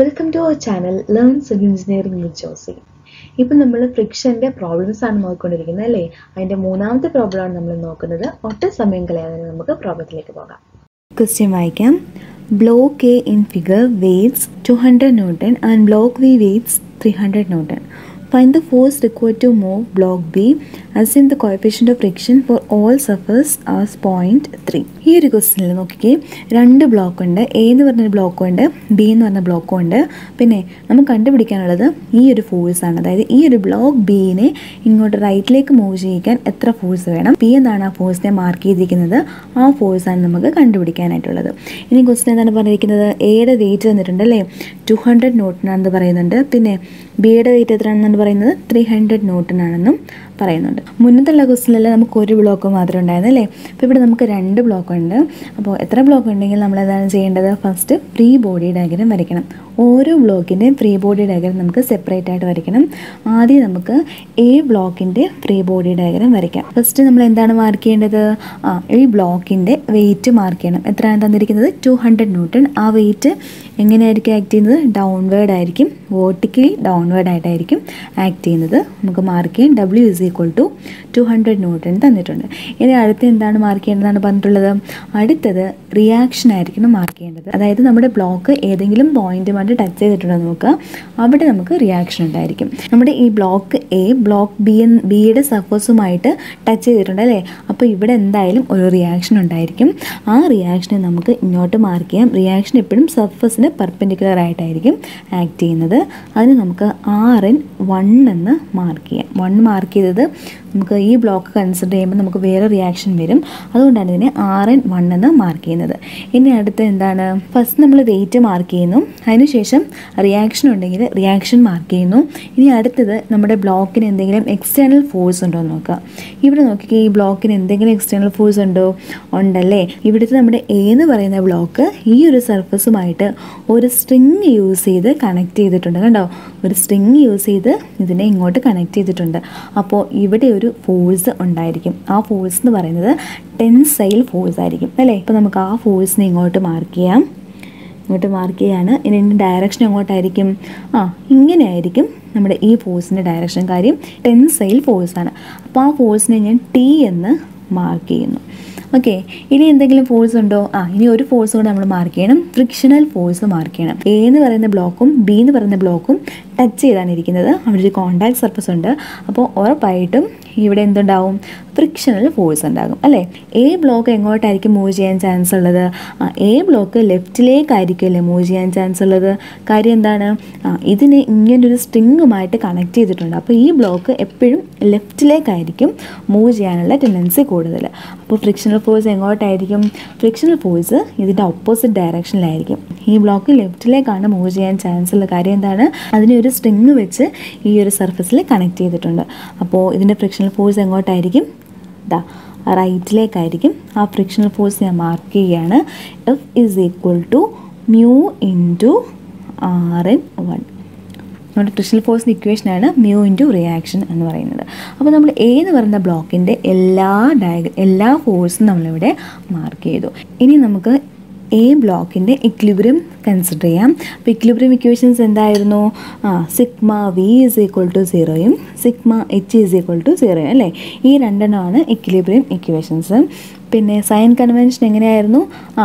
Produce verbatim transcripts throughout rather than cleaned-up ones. Welcome to our channel Learn Civil Engineering with Josy. ഇപ്പോൾ നമ്മൾ ഫ്രിക്ഷന്റെ problems ആണ് നോക്കിക്കൊണ്ടിരിക്കുന്നത് അല്ലേ? അതിന്റെ മൂന്നാമത്തെ പ്രോബ്ലം ആണ് നമ്മൾ നോക്കുന്നത്. ഒട്ടും സമയം കളയാതെ നമുക്ക് പ്രോബ്ലത്തിലേക്ക് പോകാം. ക്വസ്റ്റ്യൻ വായിക്കാം. Block A in figure weights two hundred newton and block B weights three hundred newton. Find the force required to move block B as in the coefficient of friction for all surface as zero point three. ഈ ഒരു ക്വസ്റ്റ്യനിൽ നോക്കിക്കേ, രണ്ട് block ഉണ്ട്. A എന്ന് പറഞ്ഞൊരു ബ്ലോക്കും ഉണ്ട്, ബി എന്ന് പറഞ്ഞ ബ്ലോക്കും ഉണ്ട്. പിന്നെ നമുക്ക് കണ്ടുപിടിക്കാനുള്ളത് ഈ ഒരു ഫോഴ്സാണ്. അതായത് ഈ ഒരു ബ്ലോക്ക് ബിനെ ഇങ്ങോട്ട് റൈറ്റിലേക്ക് മൂവ് ചെയ്യിക്കാൻ എത്ര ഫോഴ്സ് വേണം? ബി എന്നാണ് ആ ഫോഴ്സിനെ മാർക്ക് ചെയ്തിരിക്കുന്നത്. ആ ഫോഴ്സാണ് നമുക്ക് കണ്ടുപിടിക്കാനായിട്ടുള്ളത്. ഇനി ക്വസ്റ്റ്യൻ എന്താണ് പറഞ്ഞിരിക്കുന്നത്? എയുടെ വെയിറ്റ് തന്നിട്ടുണ്ട് അല്ലേ, ടു ഹൺഡ്രഡ് ന്യൂട്ടനാണെന്ന് പറയുന്നുണ്ട്. പിന്നെ ബിയുടെ വെയിറ്റ് എത്രയാണെന്നാണ് പറയുന്നത്? ത്രീ ഹൺഡ്രഡ് ന്യൂട്ടനാണെന്നും പറയുന്നുണ്ട്. മുന്നത്തുള്ള ക്വസ്റ്റിലല്ലേ നമുക്ക് ഒരു ബ്ലോക്ക് മാത്രമേ ഉണ്ടായിരുന്നു അല്ലേ? അപ്പോൾ ഇവിടെ നമുക്ക് രണ്ട് ബ്ലോക്ക് ഉണ്ട്. അപ്പോൾ എത്ര ബ്ലോക്ക് ഉണ്ടെങ്കിൽ നമ്മൾ എന്താണ് ചെയ്യേണ്ടത്? ഫസ്റ്റ് ഫ്രീ ബോഡി ഡയഗ്രം വരയ്ക്കണം. ഓരോ ബ്ലോക്കിൻ്റെയും ഫ്രീ ബോഡി ഡയഗ്രം നമുക്ക് സെപ്പറേറ്റ് ആയിട്ട് വരയ്ക്കണം. ആദ്യം നമുക്ക് എ ബ്ലോക്കിൻ്റെ ഫ്രീ ബോഡി ഡയഗ്രം വരയ്ക്കാം. ഫസ്റ്റ് നമ്മൾ എന്താണ് മാർക്ക് ചെയ്യേണ്ടത്? ആ ഈ ബ്ലോക്കിൻ്റെ വെയിറ്റ് മാർക്ക് ചെയ്യണം. എത്രയാണ് തന്നിരിക്കുന്നത്? Two hundred newton. ആ വെയിറ്റ് എങ്ങനെയായിരിക്കും ആക്ട് ചെയ്യുന്നത്? ഡൗൺവേർഡ് ആയിരിക്കും, വേർട്ടിക്കലി ഡൗൺവേർഡ് ആയിട്ടായിരിക്കും ആക്ട് ചെയ്യുന്നത്. നമുക്ക് മാർക്ക് ചെയ്യാൻ W is equal to two hundred newton തന്നിട്ടുണ്ട്. ഇനി അടുത്ത് എന്താണ് മാർക്ക് ചെയ്യേണ്ടതെന്നാണ് പറഞ്ഞിട്ടുള്ളത്? അടുത്തത് റിയാക്ഷൻ ആയിരിക്കണം മാർക്ക് ചെയ്യേണ്ടത്. അതായത് നമ്മുടെ ബ്ലോക്ക് ഏതെങ്കിലും പോയിൻറ്റുമായി ടച്ച് ചെയ്തിട്ടുണ്ടെന്ന് നോക്കുക, അവിടെ നമുക്ക് റിയാക്ഷൻ ഉണ്ടായിരിക്കും. നമ്മുടെ ഈ ബ്ലോക്ക് എ ബ്ലോക്ക് ബി എന്ന് ബിയുടെ സർഫേസുമായിട്ട് ടച്ച് ചെയ്തിട്ടുണ്ട് അല്ലേ? അപ്പോൾ ഇവിടെ എന്തായാലും ഒരു റിയാക്ഷൻ ഉണ്ടായിരിക്കും. ആ റിയാക്ഷനെ നമുക്ക് ഇങ്ങോട്ട് മാർക്ക് ചെയ്യാം. റിയാക്ഷൻ എപ്പോഴും സർഫസിന് പെർപെൻഡിക്കുലർ ആയിട്ടായിരിക്കും ആക്ട് ചെയ്യുന്നത്. അതിന് നമുക്ക് ആർ എൻ വൺ എന്ന് മാർക്ക് ചെയ്യാം. വൺ മാർക്ക് ചെയ്തത് നമുക്ക് ഈ ബ്ലോക്ക് കൺസിഡർ ചെയ്യുമ്പോൾ നമുക്ക് വേറെ റിയാക്ഷൻ വരും. അതുകൊണ്ടാണ് ഇതിനെ ആർ എൻ വൺ എന്ന് മാർക്ക് ചെയ്യുന്നത്. ഇനി അടുത്ത് എന്താണ്? ഫസ്റ്റ് നമ്മൾ വെയിറ്റ് മാർക്ക് ചെയ്യുന്നു, അതിനുശേഷം റിയാക്ഷൻ ഉണ്ടെങ്കിൽ റിയാക്ഷൻ മാർക്ക് ചെയ്യുന്നു. ഇനി അടുത്തത് നമ്മുടെ ബ്ലോക്കിന് എന്തെങ്കിലും എക്സ്റ്റേണൽ ഫോഴ്സ് ഉണ്ടോ എന്ന് നോക്കുക. ഇവിടെ നോക്കിയാൽ ഈ ബ്ലോക്കിന് എന്തെങ്കിലും എക്സ്റ്റേണൽ ഫോഴ്സ് ഉണ്ടോ? ഉണ്ടല്ലേ? ഇവിടുത്തെ നമ്മുടെ എ എന്ന് പറയുന്ന ബ്ലോക്ക് ഈ ഒരു സർഫസുമായിട്ട് ഒരു സ്ട്രിങ് യൂസ് ചെയ്ത് കണക്ട് ചെയ്തിട്ടുണ്ട്. കണ്ടോ, ഒരു സ്ട്രിങ് യൂസ് ചെയ്ത് ഇതിനെ ഇങ്ങോട്ട് കണക്ട് ചെയ്തിട്ടുണ്ട്. അപ്പോൾ ഇവിടെ ഒരു ഫോഴ്സ് ഉണ്ടായിരിക്കും. ആ ഫോഴ്സ് എന്ന് പറയുന്നത് ടെൻസൈൽ ഫോഴ്സ് ആയിരിക്കും അല്ലേ? ഇപ്പോൾ നമുക്ക് ആ ഫോഴ്സിനെ ഇങ്ങോട്ട് മാർക്ക് ചെയ്യാം. ഇങ്ങോട്ട് മാർക്ക് ചെയ്യാണ്. ഇനി ഡയറക്ഷൻ എങ്ങോട്ടായിരിക്കും? ആ ഇങ്ങനെയായിരിക്കും നമ്മുടെ ഈ ഫോഴ്സിൻ്റെ ഡയറക്ഷൻ. കാര്യം ടെൻസൈൽ ഫോഴ്സാണ്. അപ്പോൾ ആ ഫോഴ്സിനെ ഞാൻ ടി എന്ന് മാർക്ക് ചെയ്യുന്നു. ഓക്കെ, ഇനി എന്തെങ്കിലും ഫോഴ്സ് ഉണ്ടോ? ആ ഇനി ഒരു ഫോഴ്സ് കൂടെ നമ്മൾ മാർക്ക് ചെയ്യണം, ഫ്രിക്ഷണൽ ഫോഴ്സ് മാർക്ക് ചെയ്യണം. എ എന്ന് പറയുന്ന ബ്ലോക്കും ബി എന്ന് പറയുന്ന ബ്ലോക്കും ടച്ച് ചെയ്താണ് ഇരിക്കുന്നത്. അവിടെ ഒരു കോൺടാക്ട് സർഫസ് ഉണ്ട്. അപ്പോൾ ഉറപ്പായിട്ടും ഇവിടെ എന്തുണ്ടാവും? ഫ്രിക്ഷണൽ ഫോഴ്സ് ഉണ്ടാകും അല്ലേ? എ ബ്ലോക്ക് എങ്ങോട്ടായിരിക്കും മൂവ് ചെയ്യാൻ ചാൻസ് ഉള്ളത്? എ ബ്ലോക്ക് ലെഫ്റ്റിലേക്കായിരിക്കും അല്ലേ മൂവ് ചെയ്യാൻ ചാൻസ് ഉള്ളത്. കാര്യം എന്താണ്? ആ ഇതിനെ ഇങ്ങനൊരു സ്ട്രിങ്ങുമായിട്ട് കണക്ട് ചെയ്തിട്ടുണ്ട്. അപ്പോൾ ഈ ബ്ലോക്ക് എപ്പോഴും ലെഫ്റ്റിലേക്കായിരിക്കും മൂവ് ചെയ്യാനുള്ള ടെൻഡൻസി കൂടുതൽ. അപ്പോൾ ഫ്രിക്ഷണൽ ഫോഴ്സ് എങ്ങോട്ടായിരിക്കും? ഫ്രിക്ഷണൽ ഫോഴ്സ് ഇതിൻ്റെ ഓപ്പോസിറ്റ് ഡയറക്ഷനിലായിരിക്കും. ഈ ബ്ലോക്ക് ലെഫ്റ്റിലേക്കാണ് മൂവ് ചെയ്യാൻ ചാൻസ് ഉള്ള. കാര്യം എന്താണ്? അതിനെ ഒരു സ്ട്രിങ് വെച്ച് ഈ ഒരു സർഫസിൽ കണക്ട് ചെയ്തിട്ടുണ്ട്. അപ്പോൾ ഇതിൻ്റെ ഫ്രിക്ഷണൽ ഫോഴ്സ് എങ്ങോട്ടായിരിക്കും? ദാ റൈറ്റിലേക്കായിരിക്കും. ആ ഫ്രിക്ഷണൽ ഫോഴ്സ് ഞാൻ മാർക്ക് ചെയ്യുകയാണ്. F is equal to mu into R N one. നമ്മുടെ ഫ്രിക്ഷണൽ ഫോഴ്സിൻ്റെ ഇക്വേഷനാണ് മ്യൂ ഇൻറ്റു റിയാക്ഷൻ എന്ന് പറയുന്നത്. അപ്പോൾ നമ്മൾ എ എന്ന് പറയുന്ന ബ്ലോക്കിൻ്റെ എല്ലാ ഡയഗ്ര എല്ലാ ഫോഴ്സും നമ്മളിവിടെ മാർക്ക് ചെയ്തു. ഇനി നമുക്ക് എ ബ്ലോക്കിൻ്റെ ഇക്വിലിബ്രിയം കൺസിഡർ ചെയ്യാം. അപ്പോൾ ഇക്വിലിബ്രിയം ഇക്വേഷൻസ് എന്തായിരുന്നു? ആ sigma V is equal to സീറോയും sigma H is equal to സീറോയും അല്ലേ? ഈ രണ്ടെണ്ണമാണ് ഇക്വിലിബ്രിയം ഇക്വേഷൻസ്. പിന്നെ സൈൻ കൺവെൻഷൻ എങ്ങനെയായിരുന്നു? ആ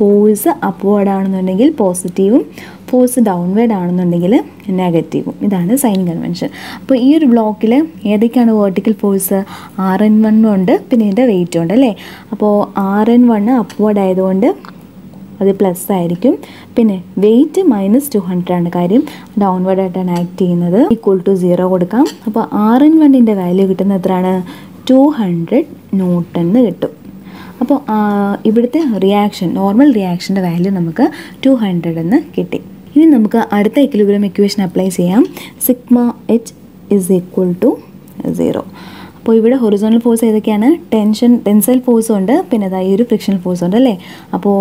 ഫോഴ്സ് അപ്വേർഡ് ആണെന്നുണ്ടെങ്കിൽ പോസിറ്റീവും ഫോഴ്സ് ഡൗൺവേർഡ് ആണെന്നുണ്ടെങ്കിൽ നെഗറ്റീവും. ഇതാണ് സൈൻ കൺവെൻഷൻ. അപ്പോൾ ഈ ഒരു ബ്ലോക്കിൽ ഏതൊക്കെയാണ് വേർട്ടിക്കൽ ഫോഴ്സ്? ആർ എൻ വണ്ണും ഉണ്ട്, പിന്നെ ഇതിൻ്റെ വെയിറ്റും ഉണ്ട് അല്ലേ? അപ്പോൾ ആർ എൻ വണ്ണ് അപ്വേർഡ് ആയതുകൊണ്ട് അത് പ്ലസ് ആയിരിക്കും. പിന്നെ വെയിറ്റ് മൈനസ് ടു ഹൺഡ്രഡ് ആണ്. കാര്യം ഡൗൺവേർഡ് ആയിട്ടാണ് ആക്ട് ചെയ്യുന്നത്. ഈക്വൽ ടു സീറോ കൊടുക്കാം. അപ്പോൾ ആർ എൻ വണ്ണിൻ്റെ വാല്യൂ കിട്ടുന്ന എത്രയാണ്? ടു ഹൺഡ്രഡ് ന്യൂട്ടൺ എന്ന് കിട്ടും. അപ്പോൾ ഇവിടുത്തെ റിയാക്ഷൻ നോർമൽ റിയാക്ഷൻ്റെ വാല്യൂ നമുക്ക് ടു ഹൺഡ്രഡ് എന്ന് കിട്ടി. ഇനി നമുക്ക് അടുത്ത ഇക്വിലിബ്രിയം ഇക്വേഷൻ അപ്ലൈ ചെയ്യാം. Sigma H is equal to zero. അപ്പോൾ ഇവിടെ ഹൊറിസോണൽ ഫോഴ്സ് ഏതൊക്കെയാണ്? ടെൻഷൻ ടെൻസൈൽ ഫോഴ്സും ഉണ്ട്, പിന്നെ അതായത് ഒരു ഫ്രിക്ഷണൽ ഫോഴ്സും ഉണ്ട് അല്ലേ? അപ്പോൾ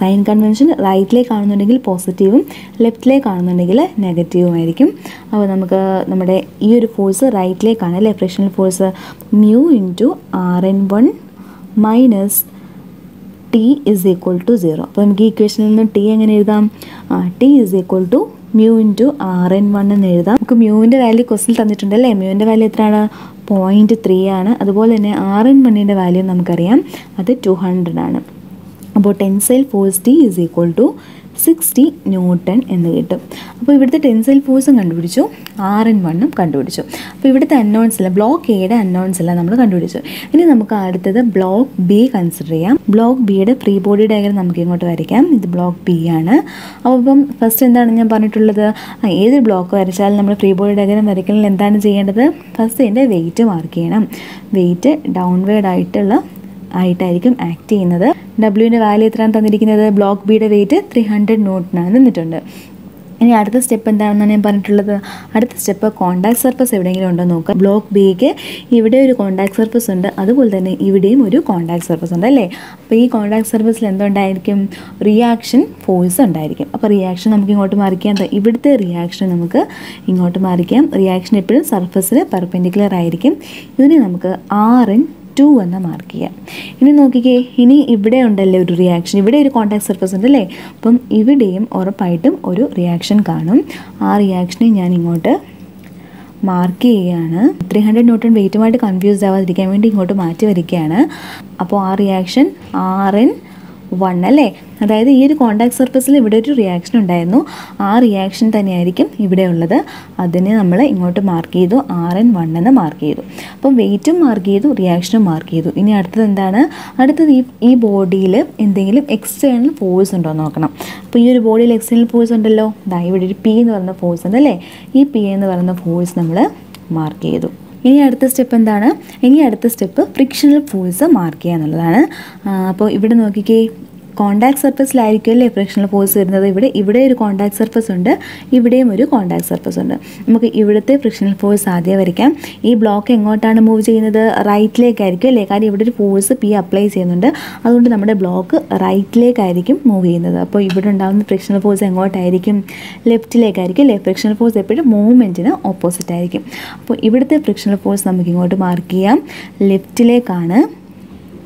സൈൻ കൺവെൻഷൻ റൈറ്റിലേക്കാണെന്നുണ്ടെങ്കിൽ പോസിറ്റീവും ലെഫ്റ്റിലേക്കാണെന്നുണ്ടെങ്കിൽ നെഗറ്റീവുമായിരിക്കും. അപ്പോൾ നമുക്ക് നമ്മുടെ ഈ ഒരു ഫോഴ്സ് റൈറ്റിലേക്കാണ് അല്ലേ? Frictional force mu into R N one minus T is equal to zero. അപ്പോൾ നമുക്ക് ഈ ഇക്വേഷനിൽ നിന്ന് ടി എങ്ങനെ എഴുതാം? ആ T is equal to mu into R N one എന്ന് എഴുതാം. നമുക്ക് മ്യൂവിൻ്റെ വാല്യൂ ക്വസ്റ്റിൽ തന്നിട്ടുണ്ട് അല്ലേ. മ്യൂവിൻ്റെ വാല്യൂ എത്രയാണ്? പോയിൻറ്റ് ത്രീ ആണ്. അതുപോലെ തന്നെ ആർ എൻ വണ്ണിൻ്റെ വാല്യൂ നമുക്കറിയാം, അത് ടു ഹൺഡ്രഡ് ആണ്. അപ്പോൾ tensile force T is equal to sixty newton എന്ന് കിട്ടും. അപ്പോൾ ഇവിടുത്തെ ടെൻസൈൽ ഫോഴ്സും കണ്ടുപിടിച്ചു, ആർ എൻ വണ്ണും കണ്ടുപിടിച്ചു. അപ്പോൾ ഇവിടുത്തെ അൺനോൺസില്ല, ബ്ലോക്ക് എയുടെ അൺനോൺസില്ല നമ്മൾ കണ്ടുപിടിച്ചു. ഇനി നമുക്ക് അടുത്തത് ബ്ലോക്ക് ബി കൺസിഡർ ചെയ്യാം. ബ്ലോക്ക് ബിയുടെ ഫ്രീ ബോഡി ഡയഗ്രം നമുക്ക് ഇങ്ങോട്ട് വരയ്ക്കാം. ഇത് ബ്ലോക്ക് ബി ആണ്. അപ്പോൾ ഇപ്പം ഫസ്റ്റ് എന്താണ് ഞാൻ പറഞ്ഞിട്ടുള്ളത്, ഏത് ബ്ലോക്ക് വരച്ചാലും നമ്മൾ ഫ്രീ ബോഡി ഡയഗ്രം വരയ്ക്കണമെങ്കിൽ എന്താണ് ചെയ്യേണ്ടത്? ഫസ്റ്റ് ഇതിൻ്റെ വെയിറ്റ് മാർക്ക് ചെയ്യണം. വെയിറ്റ് ഡൗൺവേർഡ് ആയിട്ടുള്ള ആയിട്ടായിരിക്കും ആക്ട് ചെയ്യുന്നത്. ഡബ്ല്യൂവിൻ്റെ വാല്യൂ എത്രയാണ് തന്നിരിക്കുന്നത്? ബ്ലോക്ക് ബിയുടെ വെയിറ്റ് ത്രീ ഹൺഡ്രഡ് ന്യൂട്ടനാണ് തന്നിട്ടുണ്ട്. ഇനി അടുത്ത സ്റ്റെപ്പ് എന്താണെന്നാണ് ഞാൻ പറഞ്ഞിട്ടുള്ളത്? അടുത്ത സ്റ്റെപ്പ് കോൺടാക്ട് സർഫസ് എവിടെയെങ്കിലും ഉണ്ടോ നോക്കാം. ബ്ലോക്ക് ബിക്ക് ഇവിടെ ഒരു കോൺടാക്ട് സർഫസ് ഉണ്ട്, അതുപോലെ തന്നെ ഇവിടെയും ഒരു കോൺടാക്ട് സർഫസ് ഉണ്ട് അല്ലേ. അപ്പോൾ ഈ കോൺടാക്ട് സർഫസിൽ എന്തുണ്ടായിരിക്കും? റിയാക്ഷൻ ഫോഴ്സ് ഉണ്ടായിരിക്കും. അപ്പോൾ റിയാക്ഷൻ നമുക്ക് ഇങ്ങോട്ട് മാറിക്കാം. ഇവിടുത്തെ റിയാക്ഷൻ നമുക്ക് ഇങ്ങോട്ട് മാറിക്കാം. റിയാക്ഷൻ എപ്പോഴും സർഫസിന് പെർപെൻഡിക്കുലർ ആയിരിക്കും. ഇതിനെ നമുക്ക് ആർ എൻ ടു എന്ന് മാർക്ക് ചെയ്യാം. ഇനി നോക്കിക്കേ, ഇനി ഇവിടെ ഉണ്ടല്ലേ ഒരു റിയാക്ഷൻ, ഇവിടെ ഒരു കോൺടാക്ട് സർഫസ് ഉണ്ടല്ലേ. അപ്പം ഇവിടെയും ഉറപ്പായിട്ടും ഒരു റിയാക്ഷൻ കാണും. ആ റിയാക്ഷനെ ഞാൻ ഇങ്ങോട്ട് മാർക്ക് ചെയ്യുകയാണ്. ത്രീ ഹൺഡ്രഡ് ന്യൂട്ടൺ വെയിറ്റുമായിട്ട് കൺഫ്യൂസ്ഡ് ആവാതിരിക്കാൻ വേണ്ടി ഇങ്ങോട്ട് മാറ്റി വരികയാണ്. അപ്പോൾ ആ റിയാക്ഷൻ ആർ എൻ വൺ അല്ലേ. അതായത് ഈ ഒരു കോൺടാക്ട് സർഫസിൽ ഇവിടെ ഒരു റിയാക്ഷൻ ഉണ്ടായിരുന്നു, ആ റിയാക്ഷൻ തന്നെയായിരിക്കും ഇവിടെ ഉള്ളത്. അതിനെ നമ്മൾ ഇങ്ങോട്ട് മാർക്ക് ചെയ്തു, ആർ എൻ വൺ എന്ന് മാർക്ക് ചെയ്തു. അപ്പം വെയിറ്റും മാർക്ക് ചെയ്തു, റിയാക്ഷനും മാർക്ക് ചെയ്തു. ഇനി അടുത്തത് എന്താണ്? അടുത്തത് ഈ ഈ ബോഡിയിൽ എന്തെങ്കിലും എക്സ്റ്റേണൽ ഫോഴ്സ് ഉണ്ടോ നോക്കണം. അപ്പോൾ ഈ ഒരു ബോഡിയിൽ എക്സ്റ്റേണൽ ഫോഴ്സ് ഉണ്ടല്ലോ. ദാ ഇവിടെ ഒരു പി എന്ന് പറയുന്ന ഫോഴ്സ് ഉണ്ട് അല്ലേ. ഈ പി എന്ന് പറയുന്ന ഫോഴ്സ് നമ്മൾ മാർക്ക് ചെയ്തു. ഇനി അടുത്ത സ്റ്റെപ്പ് എന്താണ്? ഇനി അടുത്ത സ്റ്റെപ്പ് ഫ്രിക്ഷണൽ ഫോഴ്സ് മാർക്ക് ചെയ്യുക എന്നുള്ളതാണ്. അപ്പോൾ ഇവിടെ നോക്കിക്കേ, കോൺടാക്ട് സർഫസിലായിരിക്കും അല്ലേ ഫ്രിക്ഷണൽ ഫോഴ്സ് വരുന്നത്. ഇവിടെ ഇവിടെ ഒരു കോൺടാക്ട് സർഫസ് ഉണ്ട്, ഇവിടെയും ഒരു കോൺടാക്ട് സർഫസ് ഉണ്ട്. നമുക്ക് ഇവിടുത്തെ ഫ്രിക്ഷണൽ ഫോഴ്സ് ആദ്യം വരയ്ക്കാം. ഈ ബ്ലോക്ക് എങ്ങോട്ടാണ് മൂവ് ചെയ്യുന്നത്? റൈറ്റിലേക്കായിരിക്കും അല്ലേ. കാര്യം ഇവിടെ ഒരു ഫോഴ്സ് പി അപ്ലൈ ചെയ്യുന്നുണ്ട്, അതുകൊണ്ട് നമ്മുടെ ബ്ലോക്ക് റൈറ്റിലേക്കായിരിക്കും മൂവ് ചെയ്യുന്നത്. അപ്പോൾ ഇവിടെ ഉണ്ടാകുന്ന ഫ്രിക്ഷണൽ ഫോഴ്സ് എങ്ങോട്ടായിരിക്കും? ലെഫ്റ്റിലേക്കായിരിക്കും അല്ലേ. ഫ്രിക്ഷണൽ ഫോഴ്സ് എപ്പോഴും മൂവ്മെൻറ്റിന് ഓപ്പോസിറ്റ് ആയിരിക്കും. അപ്പോൾ ഇവിടുത്തെ ഫ്രിക്ഷണൽ ഫോഴ്സ് നമുക്ക് ഇങ്ങോട്ട് മാർക്ക് ചെയ്യാം, ലെഫ്റ്റിലേക്കാണ്.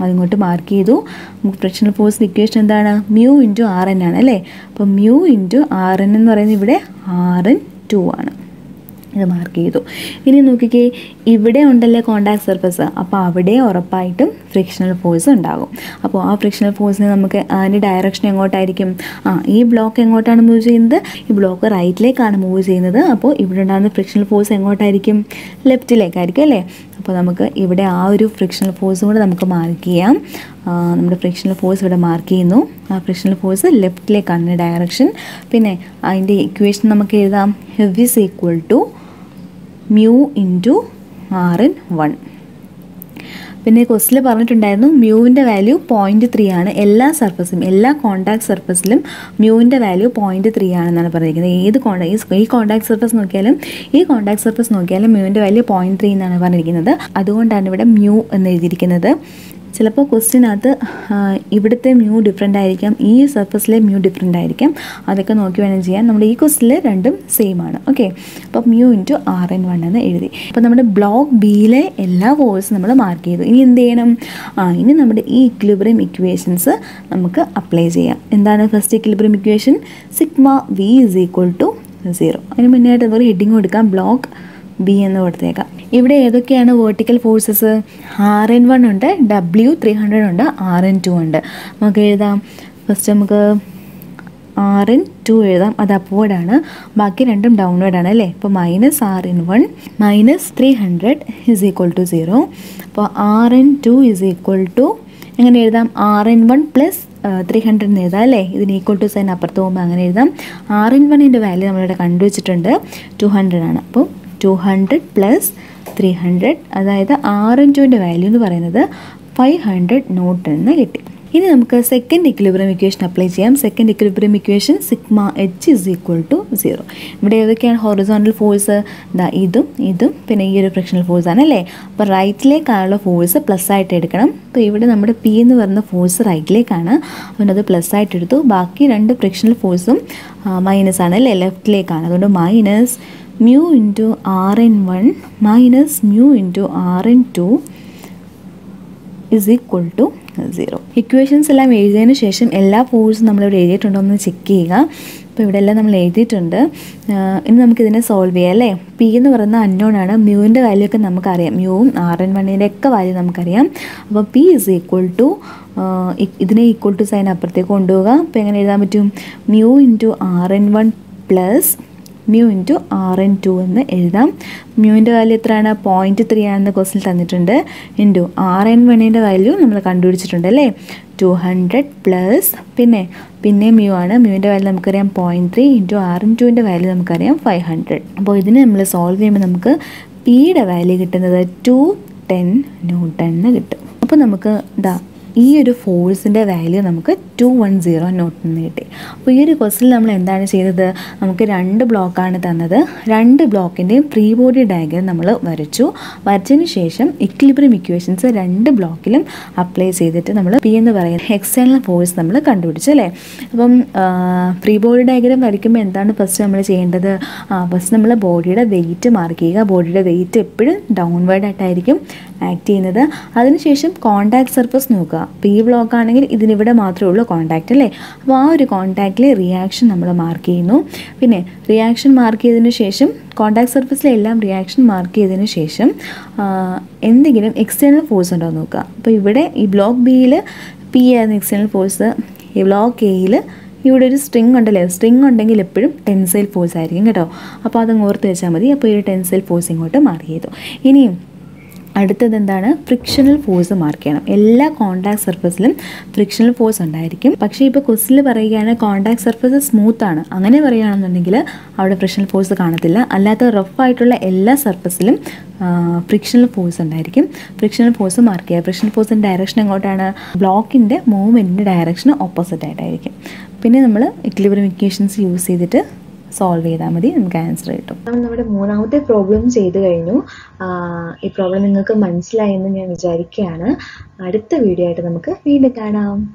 അതിങ്ങോട്ട് മാർക്ക് ചെയ്തു. നമുക്ക് ഫ്രിക്ഷണൽ ഫോഴ്സിൻ്റെ ഇക്വേഷൻ എന്താണ്? മ്യൂ ഇൻറ്റു ആർ എൻ ആണ് അല്ലേ. അപ്പോൾ മ്യൂ ഇൻറ്റു ആർ എൻ എന്ന് പറയുന്നത് ഇവിടെ ആർ എൻ ടു ആണ്. ഇത് മാർക്ക് ചെയ്തു. ഇനി നോക്കിക്കേ, ഇവിടെ ഉണ്ടല്ലേ കോൺടാക്ട് സർഫസ്. അപ്പോൾ അവിടെ ഉറപ്പായിട്ടും ഫ്രിക്ഷണൽ ഫോഴ്സ് ഉണ്ടാകും. അപ്പോൾ ആ ഫ്രിക്ഷണൽ ഫോഴ്സിന് നമുക്ക് അതിൻ്റെ ഡയറക്ഷൻ എങ്ങോട്ടായിരിക്കും? ആ ഈ ബ്ലോക്ക് എങ്ങോട്ടാണ് മൂവ് ചെയ്യുന്നത്? ഈ ബ്ലോക്ക് റൈറ്റിലേക്കാണ് മൂവ് ചെയ്യുന്നത്. അപ്പോൾ ഇവിടെ ഉണ്ടാകുന്ന ഫ്രിക്ഷണൽ ഫോഴ്സ് എങ്ങോട്ടായിരിക്കും? ലെഫ്റ്റിലേക്കായിരിക്കും അല്ലേ. അപ്പോൾ നമുക്ക് ഇവിടെ ആ ഒരു ഫ്രിക്ഷണൽ ഫോഴ്സും കൂടെ നമുക്ക് മാർക്ക് ചെയ്യാം. നമ്മുടെ ഫ്രിക്ഷണൽ ഫോഴ്സ് ഇവിടെ മാർക്ക് ചെയ്യുന്നു. ആ ഫ്രിക്ഷണൽ ഫോഴ്സ് ലെഫ്റ്റിലേക്കാണ് ഡയറക്ഷൻ. പിന്നെ അതിൻ്റെ ഇക്വേഷൻ നമുക്ക് എഴുതാം, F is equal to mu into R N one. പിന്നെ ക്വസ്റ്റിൽ പറഞ്ഞിട്ടുണ്ടായിരുന്നു മ്യൂവിൻ്റെ വാല്യൂ പോയിൻറ്റ് ത്രീ ആണ്. എല്ലാ സർഫസിലും, എല്ലാ കോൺടാക്ട് സർഫസിലും മ്യൂവിൻ്റെ വാല്യൂ പോയിൻറ്റ് ത്രീ ആണെന്നാണ് പറഞ്ഞിരിക്കുന്നത്. ഏത് കോണ്ടാക്ട് ഈ കോൺടാക്ട് സർഫസ് നോക്കിയാലും ഈ കോൺടാക്ട് സർഫസ് നോക്കിയാലും മ്യൂവിൻ്റെ വാല്യൂ പോയിൻറ്റ് ത്രീ എന്നാണ് പറഞ്ഞിരിക്കുന്നത്. അതുകൊണ്ടാണ് ഇവിടെ മ്യൂ എന്ന് എഴുതിയിരിക്കുന്നത്. ചിലപ്പോൾ ക്വസ്റ്റിനകത്ത് ഇവിടുത്തെ മ്യൂ ഡിഫറെൻ്റ് ആയിരിക്കാം, ഈ സർഫസിലെ മ്യൂ ഡിഫറെൻ്റ് ആയിരിക്കാം. അതൊക്കെ നോക്കി വേണം ചെയ്യാൻ. നമ്മുടെ ഈ ക്വസ്റ്റിൽ രണ്ടും സെയിം ആണ്. ഓക്കെ, അപ്പോൾ mu into R N one എന്ന് എഴുതി. അപ്പോൾ നമ്മുടെ ബ്ലോക്ക് ബിയിലെ എല്ലാ ഫോഴ്സും നമ്മൾ മാർക്ക് ചെയ്തു. ഇനി എന്ത് ചെയ്യണം? ആ ഇനി നമ്മുടെ ഈ ഇക്വിലിബ്രിയം ഇക്വേഷൻസ് നമുക്ക് അപ്ലൈ ചെയ്യാം. എന്താണ് first equilibrium equation? Sigma V is equal to zero. അതിന് മുന്നേ ആയിട്ട് നമുക്ക് ഹെഡിങ് കൊടുക്കാം, ബ്ലോക്ക് ബി എന്ന് കൊടുത്തേക്കാം. ഇവിടെ ഏതൊക്കെയാണ് vertical forces? R N one ഉണ്ട്, ഡബ്ല്യു ത്രീ ഹൺഡ്രഡ് ഉണ്ട്, ആർ എൻ ടു ഉണ്ട്. നമുക്ക് എഴുതാം. ഫസ്റ്റ് നമുക്ക് ആർ എൻ ടു എഴുതാം, അത് അപ്വേർഡാണ്. ബാക്കി രണ്ടും ഡൗൺവേർഡാണ് അല്ലേ. അപ്പോൾ minus R N one minus three hundred is equal to zero. അപ്പോൾ R N two is equal to എങ്ങനെ എഴുതാം? R N one plus three hundred എന്ന് എഴുതാം അല്ലേ. ഇതിന് ഈക്വൽ ടു സൈൻ അപ്പുറത്ത് പോകുമ്പോൾ അങ്ങനെ എഴുതാം. ആർ എൻ വണ്ണിൻ്റെ വാല്യൂ നമ്മളിവിടെ കണ്ടുവച്ചിട്ടുണ്ട്, ടു ഹൺഡ്രഡ് ആണ്. അപ്പോൾ two hundred plus three hundred, അതായത് ആർ എൻ ടുവിൻ്റെ വാല്യൂ എന്ന് പറയുന്നത് ഫൈവ് ഹൺഡ്രഡ് ന്യൂട്ടൺ എന്ന് കിട്ടി. ഇനി നമുക്ക് സെക്കൻഡ് ഇക്വിലിബ്രിയം ഇക്വേഷൻ അപ്ലൈ ചെയ്യാം. Second equilibrium equation sigma H is equal to zero. ഇവിടെ ഏതൊക്കെയാണ് ഹൊറിസോണ്ടൽ ഫോഴ്സ്? ദാ ഇതും ഇതും പിന്നെ ഈ ഒരു ഫ്രിക്ഷണൽ ഫോഴ്സാണ് അല്ലേ. അപ്പോൾ റൈറ്റിലേക്കാണുള്ള ഫോഴ്സ് പ്ലസ് ആയിട്ട് എടുക്കണം. അപ്പോൾ ഇവിടെ നമ്മുടെ പി എന്ന് പറയുന്ന ഫോഴ്സ് റൈറ്റിലേക്കാണ്, അതുകൊണ്ടത് പ്ലസ് ആയിട്ട് എടുത്തു. ബാക്കി രണ്ട് ഫ്രിക്ഷണൽ ഫോഴ്സും മൈനസ് ആണ് അല്ലേ, ലെഫ്റ്റിലേക്കാണ്. അതുകൊണ്ട് minus mu into R N one minus mu into R N two is equal to zero. Equations എല്ലാം എഴുതിയതിന് ശേഷം എല്ലാ ഫോഴ്സും നമ്മളിവിടെ എഴുതിയിട്ടുണ്ടോ എന്ന് ചെക്ക് ചെയ്യുക. അപ്പോൾ ഇവിടെ എല്ലാം നമ്മൾ എഴുതിയിട്ടുണ്ട്. ഇനി നമുക്കിതിനെ സോൾവ് ചെയ്യാം അല്ലേ. പി എന്ന് പറയുന്ന അൺനോൺ ആണ്. മ്യൂവിൻ്റെ വാല്യൂ ഒക്കെ നമുക്കറിയാം. മ്യൂവും ആർ എൻ വണ്ണിൻ്റെ ഒക്കെ വാല്യൂ നമുക്കറിയാം. അപ്പോൾ പി ഇസ് ഈക്വൽ ടു ഇതിനെ ഈക്വൽ ടു സൈൻ അപ്പുറത്തേക്ക് കൊണ്ടുപോകുക. അപ്പോൾ എങ്ങനെ എഴുതാൻ പറ്റും? Mu into R N one plus mu into R N two എന്ന് എഴുതാം. മ്യൂവിൻ്റെ വാല്യൂ എത്രയാണ്? പോയിൻറ്റ് ത്രീ ആണെന്ന് ക്വസ്റ്റിൽ തന്നിട്ടുണ്ട്. ഇൻറ്റു ആർ എൻ വണ്ണിൻ്റെ വാല്യൂ നമ്മൾ കണ്ടുപിടിച്ചിട്ടുണ്ട് അല്ലേ, ടു ഹൺഡ്രഡ് പ്ലസ് പിന്നെ പിന്നെ മ്യൂ ആണ്. മ്യൂവിൻ്റെ വാല്യൂ നമുക്കറിയാം point three. Into R N ടുവിൻ്റെ വാല്യൂ നമുക്കറിയാം ഫൈവ് ഹൺഡ്രഡ്. അപ്പോൾ ഇതിന് നമ്മൾ സോൾവ് ചെയ്യുമ്പോൾ നമുക്ക് പിയുടെ വാല്യൂ കിട്ടുന്നത് ടു ടെൻ ന്യൂട്ടൺ എന്ന് കിട്ടും. അപ്പോൾ നമുക്ക് ഇതാ ഈ ഒരു ഫോഴ്സിൻ്റെ വാല്യൂ നമുക്ക് ടു വൺ സീറോ ന്യൂട്ടൺ കിട്ടി. അപ്പോൾ ഈ ഒരു ക്വസ്റ്റിൽ നമ്മൾ എന്താണ് ചെയ്തത്? നമുക്ക് രണ്ട് ബ്ലോക്കാണ് തന്നത്. രണ്ട് ബ്ലോക്കിൻ്റെയും ഫ്രീ ബോഡി ഡയഗ്രം നമ്മൾ വരച്ചു. വരച്ചതിന് ശേഷം ഇക്വിലിബ്രിയം ഇക്വേഷൻസ് രണ്ട് ബ്ലോക്കിലും അപ്ലൈ ചെയ്തിട്ട് നമ്മൾ പി എന്ന് പറയുന്ന എക്സ്റ്റേണൽ ഫോഴ്സ് നമ്മൾ കണ്ടുപിടിച്ചു അല്ലേ. അപ്പം ഫ്രീ ബോഡി ഡയഗ്രം വരയ്ക്കുമ്പോൾ എന്താണ് ഫസ്റ്റ് നമ്മൾ ചെയ്യേണ്ടത്? ഫസ്റ്റ് നമ്മൾ ബോഡിയുടെ വെയിറ്റ് മാർക്ക് ചെയ്യുക. ബോഡിയുടെ വെയിറ്റ് എപ്പോഴും ഡൗൺവേർഡായിട്ടായിരിക്കും ആക്ട് ചെയ്യുന്നത്. അതിനുശേഷം കോൺടാക്ട് സർഫസ് നോക്കുക. പി ബ്ലോക്ക് ആണെങ്കിൽ ഇതിനിവിടെ മാത്രമേ ഉള്ളൂ കോൺടാക്റ്റ് അല്ലേ. അപ്പോൾ ആ ഒരു കോൺടാക്റ്റിലെ റിയാക്ഷൻ നമ്മൾ മാർക്ക് ചെയ്യുന്നു. പിന്നെ റിയാക്ഷൻ മാർക്ക് ചെയ്തതിന് ശേഷം കോൺടാക്ട് സർഫസിലെ എല്ലാം റിയാക്ഷൻ മാർക്ക് ചെയ്തതിന് ശേഷം എന്തെങ്കിലും എക്സ്റ്റേണൽ ഫോഴ്സ് ഉണ്ടോ എന്ന് നോക്കുക. അപ്പോൾ ഇവിടെ ഈ ബ്ലോക്ക് ബിയിൽ പി ആയിരുന്നു എക്സ്റ്റേണൽ ഫോഴ്സ്. ഈ ബ്ലോക്ക് എയിൽ ഇവിടെ ഒരു സ്ട്രിങ് ഉണ്ടല്ലേ. സ്ട്രിങ് ഉണ്ടെങ്കിൽ എപ്പോഴും ടെൻസൈൽ ഫോഴ്സ് ആയിരിക്കും കേട്ടോ. അപ്പോൾ അതങ്ങ് ഓർത്ത് വെച്ചാൽ മതി. അപ്പോൾ ഈ ഒരു ടെൻസൈൽ ഫോഴ്സ് ഇങ്ങോട്ട് മാർക്ക് ചെയ്തു. ഇനിയും അടുത്തത് എന്താണ്? ഫ്രിക്ഷണൽ ഫോഴ്സ് മാർക്ക് ചെയ്യണം. എല്ലാ കോൺടാക്ട് സർഫസിലും ഫ്രിക്ഷണൽ ഫോഴ്സ് ഉണ്ടായിരിക്കും. പക്ഷേ ഇപ്പോൾ ക്വസ്റ്റിൽ പറയുകയാണ് കോൺടാക്ട് സർഫസ് സ്മൂത്താണ്. അങ്ങനെ പറയുകയാണെന്നുണ്ടെങ്കിൽ അവിടെ ഫ്രിക്ഷണൽ ഫോഴ്സ് കാണത്തില്ല. അല്ലാത്ത റഫായിട്ടുള്ള എല്ലാ സർഫസിലും ഫ്രിക്ഷണൽ ഫോഴ്സ് ഉണ്ടായിരിക്കും. ഫ്രിക്ഷണൽ ഫോഴ്സ് മാർക്ക് ചെയ്യുക. ഫ്രിക്ഷണൽ ഫോഴ്സിൻ്റെ ഡയറക്ഷൻ എങ്ങോട്ടാണ്? ബ്ലോക്കിൻ്റെ മൂവ്മെൻറ്റിൻ്റെ ഡയറക്ഷൻ ഓപ്പോസിറ്റ് ആയിട്ടായിരിക്കും. പിന്നെ നമ്മൾ ഇക്വിലിബ്രിയം ഇക്വേഷൻസ് യൂസ് ചെയ്തിട്ട് സോൾവ് ചെയ്താൽ മതി, നമുക്ക് ആൻസർ കിട്ടും. നമ്മൾ നമ്മുടെ മൂന്നാമത്തെ പ്രോബ്ലം ചെയ്ത് കഴിഞ്ഞു. ഈ പ്രോബ്ലം നിങ്ങൾക്ക് മനസ്സിലായെന്ന് ഞാൻ വിചാരിക്കുകയാണ്. അടുത്ത വീഡിയോ ആയിട്ട് നമുക്ക് വീണ്ടും കാണാം.